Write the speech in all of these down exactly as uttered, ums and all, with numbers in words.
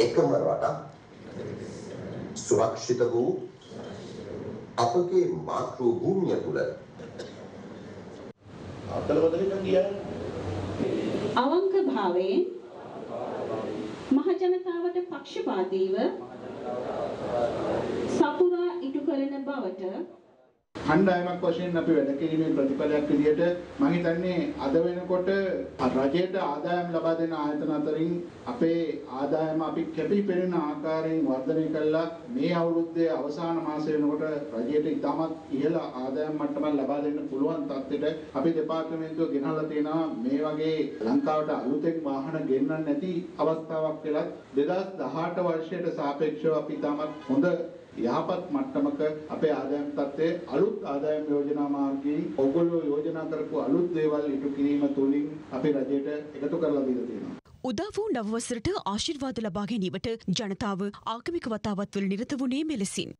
එකම රටක් සුරක්ෂිත වූ අපගේ මාතෘ භූමිය තුළ අවංක භාවයෙන් මහ ජනතාවට පක්ෂපාතීව සපුරා ඉටු කරන බවට කණ්ඩායමක් වශයෙන් අපි වැඩ කිරීමේ ප්‍රතිඵලයක් විදියට මම හිතන්නේ අද වෙනකොට රජයට ආදායම් ලබා දෙන ආයතන අතරින් අපේ ආදායම අපි කැපී පෙනෙන ආකාරයෙන් වර්ධනය කළා. මේ අවුරුද්දේ අවසාන මාසය වෙනකොට රජයට ඉතාමත් ඉහළ ආදායම් මට්ටමක් ලබා දෙන්න පුළුවන් තත්ත්වයට අපි දෙපාර්තමේන්තුව ගෙනල්ලා තියෙනවා. මේ වගේ ලංකාවට අලුතෙන් වාහන ගෙන්නන්න නැති අවස්ථාවක් වෙලත් දෙදහස් දහඅට වර්ෂයට සාපේක්ෂව අපි ඉතාමත් හොඳ යහපත් මට්ටමක අපේ ආදායම් තත්ත්වයේ අලුත් ආදායම් යෝජනා මාර්ගයෙන් ඔගොල්ලෝ යෝජනා කරපු අලුත් දේවල් ඉටු කිරීම තුලින් අපේ රජයට එකතු කරලා දීලා තියෙනවා. උදා වූ නව වසරට ආශිර්වාද ලබා ගැනීමට ජනතාව ආගමික වතාවත් වල නිරත වුණේ මෙලෙසින්.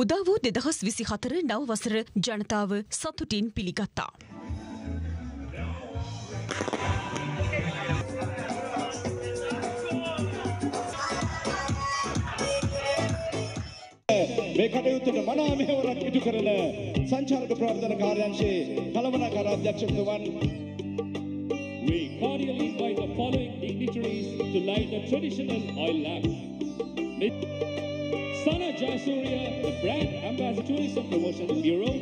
උදාවූ දෙදහස් විසි හතර නව වසර ජනතාව සතුටින් පිළිගත්තා. මේ කටයුත්තට මනා මෙහෙවරක් ඉටු කරන සංචාරක ප්‍රවර්ධන කාර්යාංශයේ කළමනාකාර අධ්‍යක්ෂකතුමන් We cordially invite the following dignitaries to light a traditional oil lamp. Sana Jayasuriya, the brand ambassador Tourism Promotion Bureau.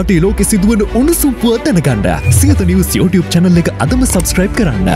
රටේ ලෝකෙ සිදුවන උණුසුම් පුවත් දැනගන්න සියත නිවුස් YouTube channel එක අදම subscribe කරන්න.